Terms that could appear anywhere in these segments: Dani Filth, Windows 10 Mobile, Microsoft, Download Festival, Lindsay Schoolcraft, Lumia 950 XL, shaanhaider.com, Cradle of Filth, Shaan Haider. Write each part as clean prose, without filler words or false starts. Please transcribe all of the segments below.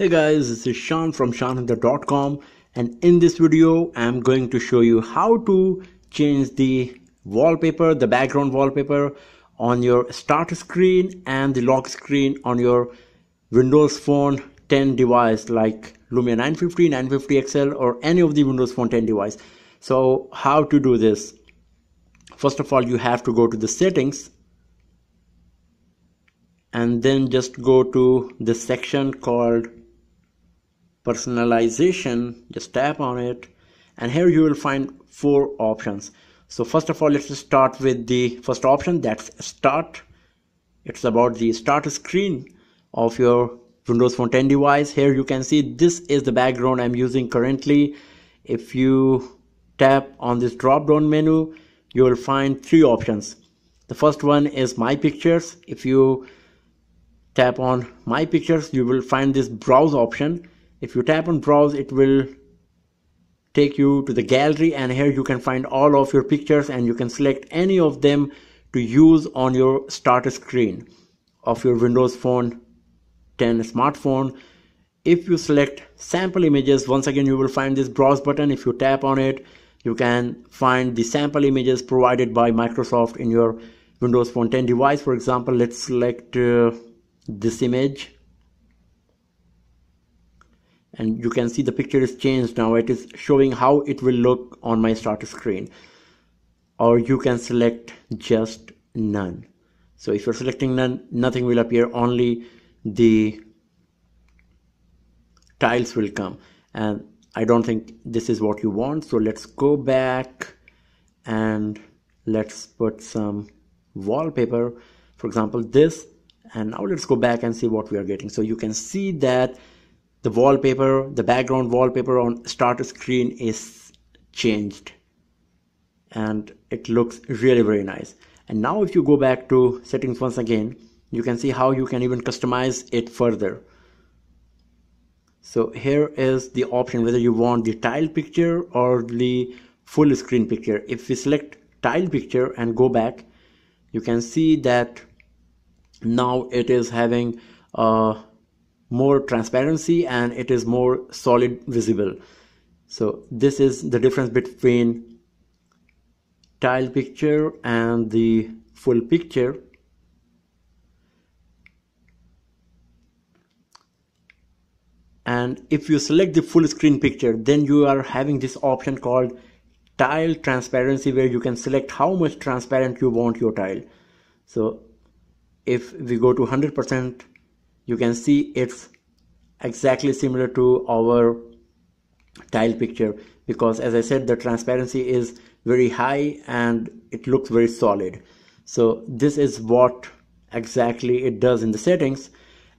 Hey guys, this is Shaan from shaanhaider.com, and in this video I'm going to show you how to change the wallpaper, the background wallpaper on your start screen and the lock screen on your Windows Phone 10 device like Lumia 950, 950 XL or any of the Windows Phone 10 device. So how to do this? First of all, you have to go to the settings and then just go to the section called personalization. Just tap on it and here you will find four options. So first of all, let's start with the first option, that's start. It's about the start screen of your Windows Phone 10 device. Here you can see this is the background I'm using currently. If you tap on this drop down menu, you will find three options. The first one is my pictures. If you tap on my pictures, you will find this browse option. If you tap on browse, it will take you to the gallery, and here you can find all of your pictures and you can select any of them to use on your start screen of your Windows Phone 10 smartphone. If you select sample images, once again you will find this browse button. If you tap on it, you can find the sample images provided by Microsoft in your Windows Phone 10 device. For example, let's select this image, and you can see the picture is changed. Now it is showing how it will look on my start screen. Or you can select just none. So if you're selecting none, nothing will appear, only the tiles will come, and I don't think this is what you want. So let's go back and let's put some wallpaper, for example this, and now let's go back and see what we are getting. So you can see that the wallpaper, the background wallpaper on start screen is changed, and it looks really very nice. And now if you go back to settings once again, you can see how you can even customize it further. So here is the option whether you want the tile picture or the full screen picture. If we select tile picture and go back, you can see that now it is having more transparency and it is more solid visible. So this is the difference between tile picture and the full picture. And if you select the full screen picture, then you are having this option called tile transparency, where you can select how much transparent you want your tile. So if we go to 100%, you can see it's exactly similar to our tile picture, because as I said, the transparency is very high and it looks very solid. So this is what exactly it does in the settings.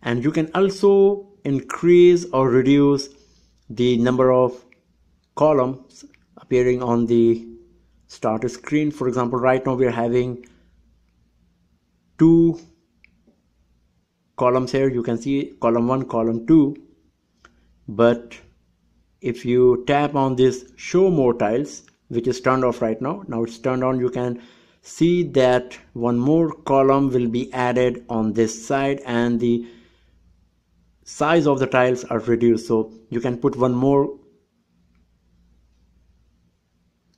And you can also increase or reduce the number of columns appearing on the start screen. For example, right now we are having two columns here. You can see column 1, column 2. But if you tap on this show more tiles, which is turned off right now, now it's turned on, you can see that one more column will be added on this side and the size of the tiles are reduced. So you can put one more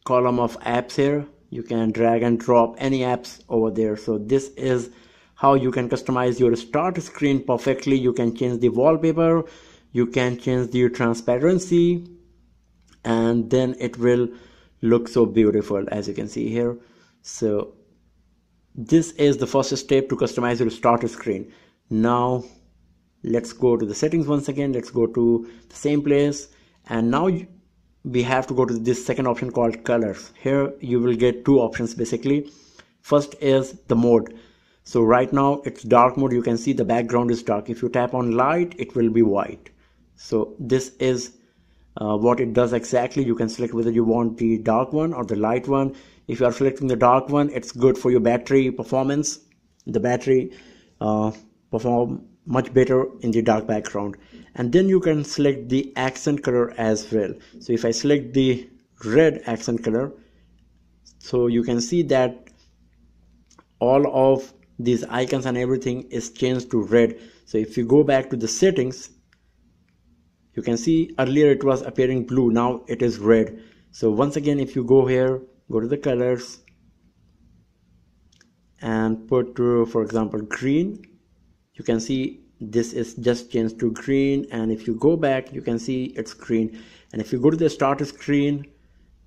column of apps here. You can drag and drop any apps over there. So this is how you can customize your start screen perfectly. You can change the wallpaper, you can change the transparency, and then it will look so beautiful, as you can see here. So this is the first step to customize your start screen. Now let's go to the settings once again. Let's go to the same place, and now we have to go to this second option called colors. Here you will get two options basically. First is the mode. So right now it's dark mode. You can see the background is dark. If you tap on light, it will be white. So this is what it does exactly. You can select whether you want the dark one or the light one. If you are selecting the dark one, it's good for your battery performance. The battery perform much better in the dark background. And then you can select the accent color as well. So if I select the red accent color, so you can see that all of these icons and everything is changed to red. So if you go back to the settings You can see earlier it was appearing blue, now it is red. So once again, if you go here, go to the colors and put for example green, you can see this is just changed to green, and if you go back you can see it's green. And if you go to the start screen,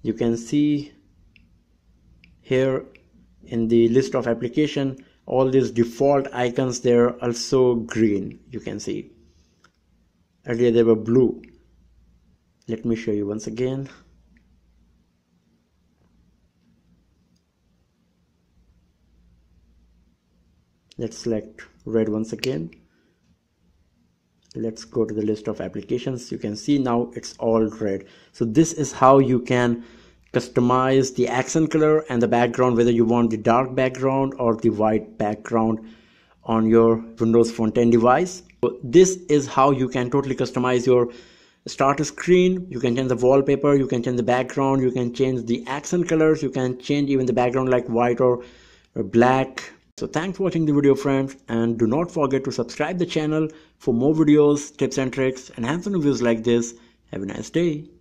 you can see here in the list of application all these default icons, they're also green. You can see earlier they were blue. Let me show you once again. Let's select red once again. Let's go to the list of applications. You can see now it's all red. So this is how you can customize the accent color and the background, whether you want the dark background or the white background on your Windows Phone 10 device. So this is how you can totally customize your start screen. You can change the wallpaper, you can change the background, you can change the accent colors, you can change even the background like white or black. So thanks for watching the video, friends, and do not forget to subscribe the channel for more videos, tips and tricks, and hands-on reviews like this. Have a nice day.